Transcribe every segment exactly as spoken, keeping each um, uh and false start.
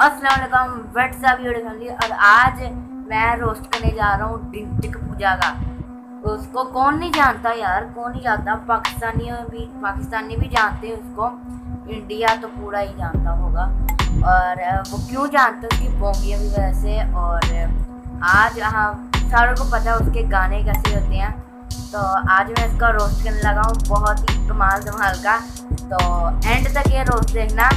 अस्सलाम वालेकुम WhatsApp video family. और आज मैं रोस्ट करने जा रहा हूँ ढिंचक पूजा का। उसको कौन नहीं जानता यार, कौन नहीं जानता। पाकिस्तानी भी पाकिस्तानी भी जानते हैं उसको, इंडिया तो पूरा ही जानता होगा। और वो क्यों जानते उसकी बोंगियों की वजह से। और आज हाँ सारों को पता है उसके गाने कैसे होते हैं, तो आज मैं इसका रोस्ट करने लगा हूँ बहुत ही कमाल धमाल का। तो एंड तक ये रोस्ट देखना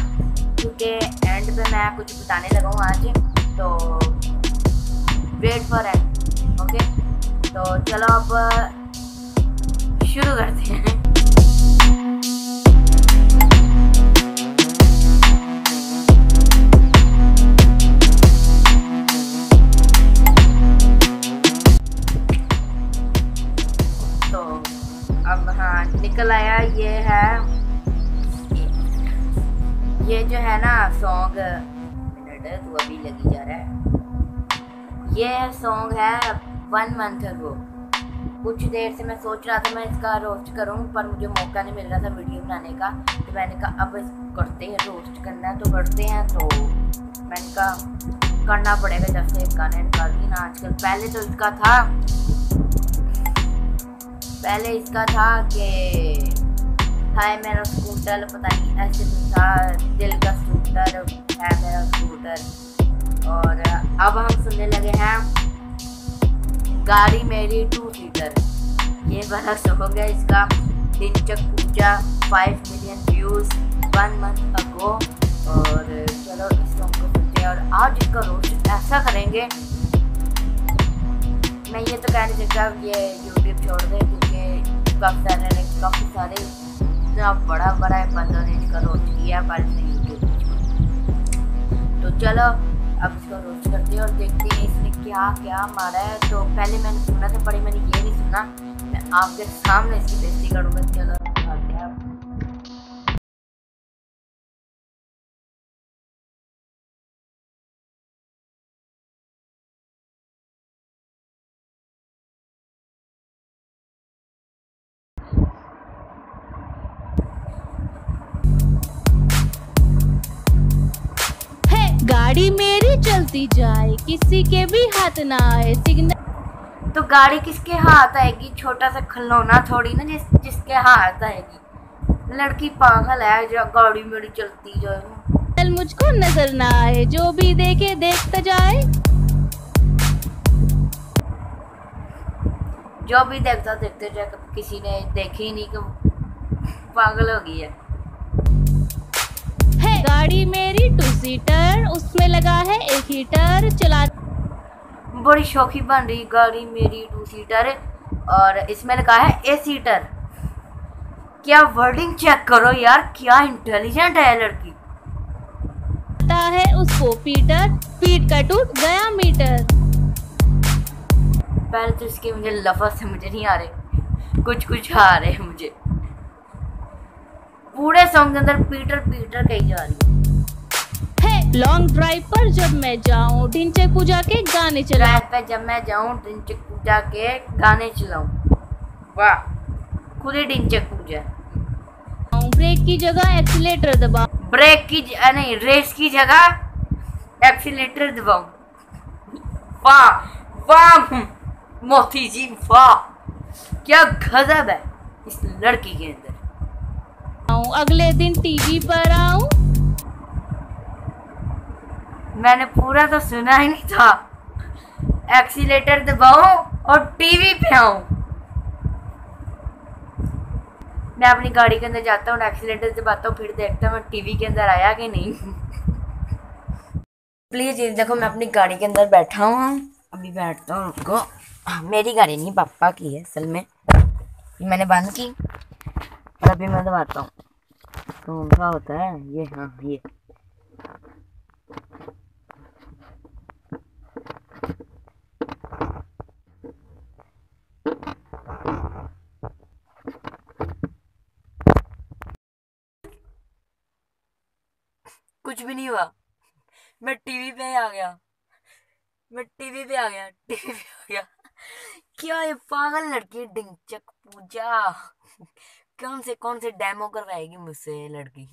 क्योंकि एंड पे मैं कुछ बताने लगा हूँ आज, तो वेट फॉर एंड। ओके तो चलो अब शुरू करते हैं। तो अब हाँ निकल आया, ये है ये जो है ना सॉन्ग, मिनट तो अभी लगी जा रहा है। ये सॉन्ग है वन मंथ अगो। कुछ देर से मैं सोच रहा था मैं इसका रोस्ट करूं, पर मुझे मौका नहीं मिल रहा था वीडियो बनाने का। तो मैंने कहा अब करते हैं, रोस्ट करना है तो करते हैं। तो मैंने कहा करना पड़ेगा जब से इसका गाने निकाली ना आजकल। पहले तो इसका था पहले इसका था कि हाय मेरा स्कूटर, पता नहीं ऐसे था, दिल का स्कूटर है मेरा स्कूटर। और अब हम सुनने लगे हैं गाड़ी मेरी टू सीटर। ये बड़ा शौक है इसका। Dhinchak Pooja five million views one month ago. और चलो इस सॉन्ग को सुनते हैं। और आज इसका रोस्ट ऐसा करेंगे, मैं ये तो कह नहीं सकता ये यूट्यूब छोड़ दे, क्योंकि काफ़ी सारे काफ़ी सारे इतना बड़ा बड़ा बंदों ने इसका रोस्ट किया पर यूट्यूब। तो चलो अब इसको रोस्ट करते हैं और देखते हैं इसने क्या क्या मारा है। तो पहले मैंने सुना था पर मैंने ये नहीं सुना, मैं आपके सामने इसकी बेइज्जती करूँगा। चलो गाड़ी मेरी चलती जाए किसी के भी हाथ ना आए सिग्नल। तो गाड़ी किसके हाथ आएगी, छोटा सा खिलौना थोड़ी ना जिस जिसके हाथ आएगी। लड़की पागल है जो गाड़ी मेरी चलती जाए कल मुझको नजर ना आए, जो भी देखे देखता जाए जो भी देखता देखते जाए। किसी ने देखी नहीं कि पागल हो गई है। गाड़ी मेरी टू सीटर उसमें लगा है एक हीटर चला। बड़ी शौकी बन रही गाड़ी मेरी टू सीटर और इसमें लगा है ए सीटर। क्या वर्डिंग चेक करो यार, क्या इंटेलिजेंट है लड़की। पता है उसको पीटर, पीट का टूट गया मीटर। पहले तो इसके मुझे लफ्ज़ समझ नहीं आ रहे, कुछ कुछ आ रहे हैं मुझे। पूरे सॉन्ग के अंदर पीटर पीटर कही जा रही है। लॉन्ग ड्राइव पर जब मैं जाऊं ढिंचक पूजा के गाने चलाऊं। ड्राइव पर जब मैं जाऊं ढिंचक पूजा के गाने चलाऊं। वाह खुद ही ढिंचक पूजा। ब्रेक की जगह एक्सीलेटर दबाऊं। ब्रेक की ज... नहीं रेस की जगह एक्सीलेटर दबाऊं। वाह वाह मोती जी, वाह क्या गजब है इस लड़की के अंदर। अगले दिन टीवी पर आऊं। मैंने पूरा तो सुना ही नहीं था। एक्सीलेटर दबाऊं और टीवी पे आऊं। मैं अपनी गाड़ी के अंदर जाता हूँ, एक्सीलेटर दबाता हूँ, फिर देखता हूँ टीवी के अंदर आया कि नहीं। प्लीज ये देखो मैं अपनी गाड़ी के अंदर बैठा हूँ, अभी बैठता हूँ उनको। मेरी गाड़ी नहीं पापा की है असल में, मैंने बंद की और अभी मैं दबाता हूँ। तो उनका होता है ये, हाँ ये कुछ भी नहीं हुआ। मैं टीवी पे आ गया मैं टीवी पे आ गया टीवी पे आ गया। क्या ये पागल लड़की ढिंचक पूजा कौन से कौन से डेमो करवाएगी मुझसे लड़की।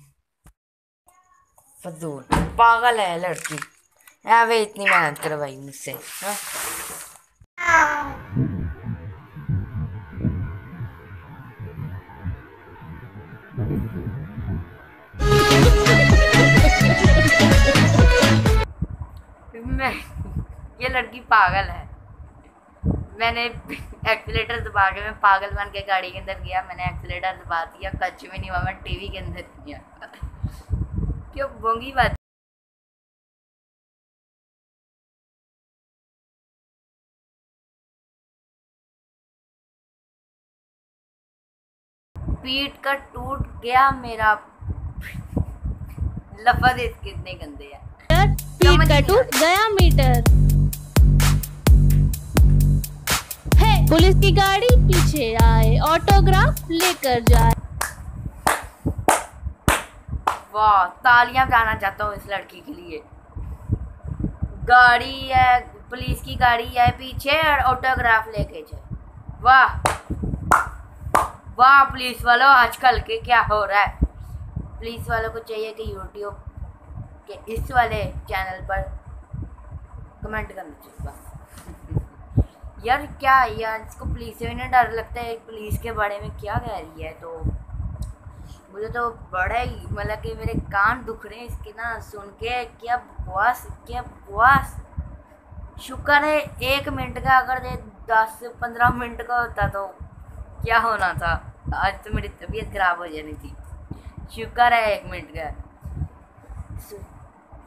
फजूल, पागल है लड़की, यहाँ पे इतनी मेहनत करवाई मुझसे। मैं ये लड़की पागल है। मैंने एक्सीलेटर दबा के, मैं पागल बन के गाड़ी के अंदर गया, मैंने एक्सीलेटर दबा दिया, कच्चे में नहीं हुआ, मैं टीवी के अंदर गया। क्यों बोंगी बात। पीठ का टूट गया मेरा, लफज कितने गंदे हैं। पीठ का टूट गया मीटर, है पुलिस की गाड़ी पीछे आए, ऑटोग्राफ लेकर जाए। वाह, तालियां बजाना चाहता हूँ इस लड़की के लिए। गाड़ी है, पुलिस की गाड़ी है पीछे, और ऑटोग्राफ लेके जाए। वाह वाह पुलिस वालों, आजकल के क्या हो रहा है। पुलिस वालों को चाहिए कि यूट्यूब के इस वाले चैनल पर कमेंट करना चाहिए। यार क्या यार, इसको पुलिस से भी ना डर लगता है, पुलिस के बारे में क्या कह रही है। तो मुझे तो बड़ा ही, मतलब कि मेरे कान दुख रहे हैं इसके ना सुन के। क्या बकवास, क्या बकवास। शुक्र है एक मिनट का, अगर ये दस पंद्रह मिनट का होता तो क्या होना था, आज तो मेरी तबीयत ख़राब हो जानी थी। शुक्र है एक मिनट का।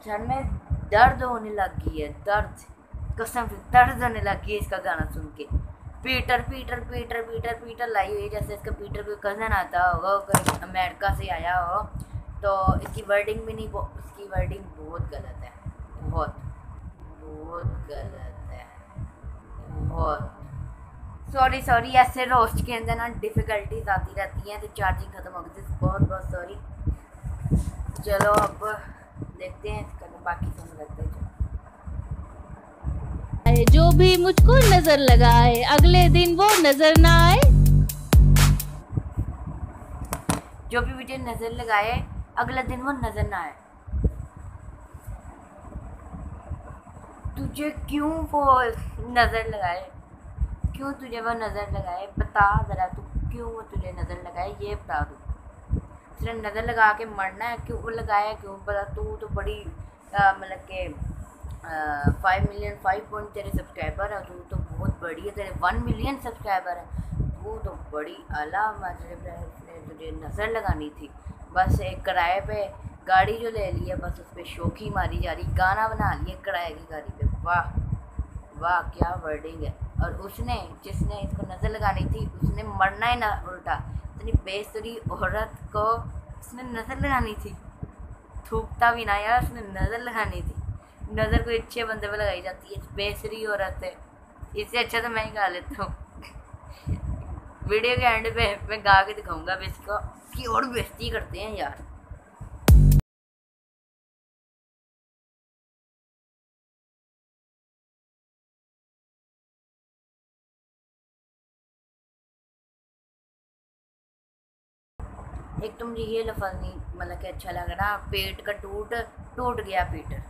सर में दर्द होने लगी है, दर्द, कसम से दर्द होने लगी है इसका गाना सुन के। Peter Peter Peter Peter Peter लाई हुई, जैसे इसका पीटर कोई कज़न आता होगा, कोई अमेरिका से आया हो। तो इसकी वर्डिंग भी नहीं, इसकी वर्डिंग बहुत गलत है, बहुत बहुत गलत है, बहुत। सॉरी सॉरी, ऐसे रोस्ट के अंदर ना डिफ़िकल्टीज आती रहती हैं, तो चार्जिंग ख़त्म हो गई थी। बहुत बहुत सॉरी। चलो अब देखते हैं इसका बाकी समय लगता है। जो भी मुझको नज़र लगाए, अगले दिन वो नज़र ना आए। जो भी मुझे नज़र लगाए, अगले दिन वो नज़र ना आए। तुझे क्यों वो नज़र लगाए, क्यों तुझे वो नज़र लगाए, बता ज़रा तू क्यों वो तुझे नज़र लगाए, ये बता दो। उसने नज़र लगा के मरना है, क्यों वो लगाया, क्यों बता। तू तो बड़ी मतलब के फाइव मिलियन फाइव पॉइंट तेरे सब्सक्राइबर है, तू तो बहुत बड़ी है, तेरे वन मिलियन सब्सक्राइबर है, तू तो बड़ी आला। मतलब तुझे नज़र लगानी थी, बस एक किराए पे गाड़ी जो ले ली है, बस उस पर शोखी मारी जा रही, गाना बना लिया किराए की गाड़ी पे। वाह वाह, क्या वर्डिंग है। और उसने, जिसने इसको नज़र लगानी थी, उसने मरना ही ना उल्टा। इतनी बेसुरी औरत को उसने नज़र लगानी थी, थूकता भी ना यार, उसने नज़र लगानी थी। नज़र कोई अच्छे बंदे पे लगाई जाती है, बेसुरी औरत है। इससे अच्छा तो मैं ही गा लेता हूँ। वीडियो के एंड पे मैं गा के दिखाऊँगा। अब इसको की और बेइज्जती करते हैं यार। एक तो मुझे ये लफज नहीं मतलब कि अच्छा लग रहा। पेट का टूट टूट गया पीटर।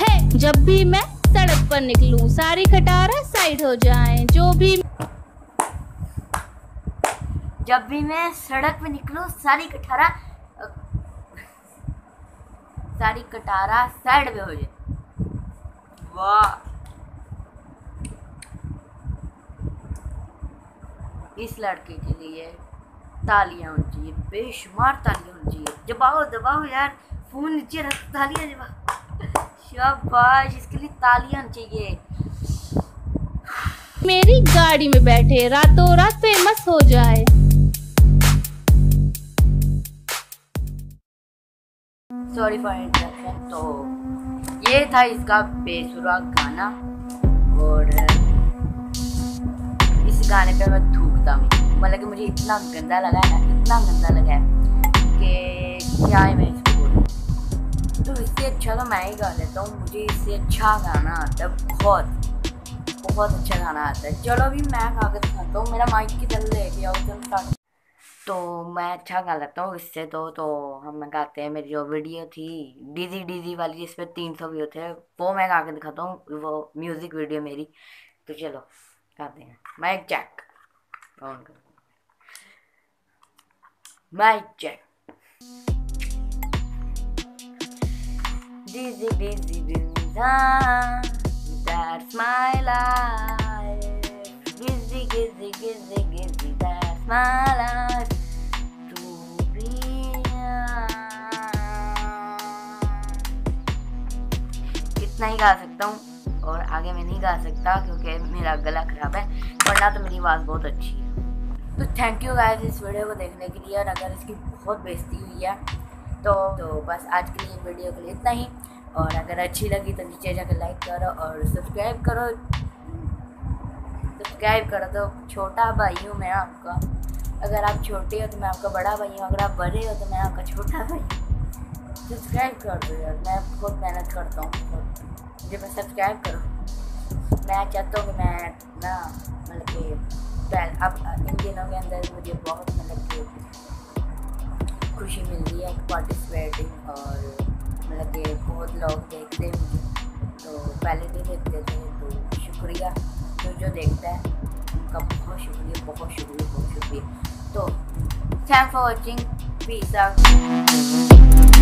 है जब भी मैं सड़क पर निकलूं, सारी खटारा साइड हो जाए। जो भी जब भी मैं सड़क पर निकलूं, सारी खटारा सारी खटारा साइड में हो जाए। वाह, इस लड़के के लिए तालियां होनी चाहिए, बेशुमार तालियां होनी चाहिए। दबाओ दबाओ यार, फ़ोन नीचे रख, तालियां दबाओ। शाबाश, इसके लिए तालियां होनी चाहिए। मेरी गाड़ी में बैठे, रातों रात फेमस हो जाए। Sorry for interruption. तो ये था इसका बेसुरा गाना, और इस गाने पर मैं धूप, मतलब कि मुझे इतना गंदा लगा है ना, इतना गंदा लगा है कि क्या है मैं इसको बोलूं। तो इससे अच्छा तो मैं ही गा लेता हूँ, मुझे इससे अच्छा गाना आता है, बहुत बहुत अच्छा गाना आता है। चलो अभी मैं गा के दिखाता हूँ। मेरा माइक किधर ले गया, उधर तो मैं अच्छा गा लेता हूँ इससे। तो तो हम गाते हैं। मेरी जो वीडियो थी डीजी डीजी वाली जिसपे तीन सौ व्यू थे, वो मैं गा के दिखाता हूँ, वो म्यूजिक वीडियो मेरी। तो चलो गाते हैं। माइक चेक ऑन कर, mic check. DG DG DG that's my life. DG DG DG DG that's my life. इतना ही गा सकता हूँ और आगे मैं नहीं गा सकता क्योंकि मेरा गला ख़राब है, वरना तो मेरी आवाज़ बहुत अच्छी है। तो थैंक यू गाइस इस वीडियो को देखने के लिए, और अगर इसकी बहुत बेइज्जती हुई है तो तो बस आज के लिए वीडियो के लिए इतना ही। और अगर अच्छी लगी तो नीचे जाकर लाइक करो और सब्सक्राइब करो। सब्सक्राइब करो तो छोटा भाई हूँ मैं आपका। अगर आप छोटे हो तो मैं आपका बड़ा भाई हूँ, अगर आप बड़े हो तो मैं आपका छोटा भाई हूँ। सब्सक्राइब कर दो यार, मैं बहुत मेहनत करता हूँ, मुझे बस सब्सक्राइब करो। मैं चाहता हूँ कि मैं ना मतलब कि अब इन दिनों के अंदर मुझे बहुत मतलब कि खुशी मिल रही है पार्टिसिपेटिंग, और मतलब कि बहुत लोग देखते हैं मुझे, तो पहले नहीं देखते थे। तो शुक्रिया जो जो देखता है उनका बहुत शुक्रिया, बहुत शुक्रिया, बहुत शुक्रिया। तो thanks for watching, peace out.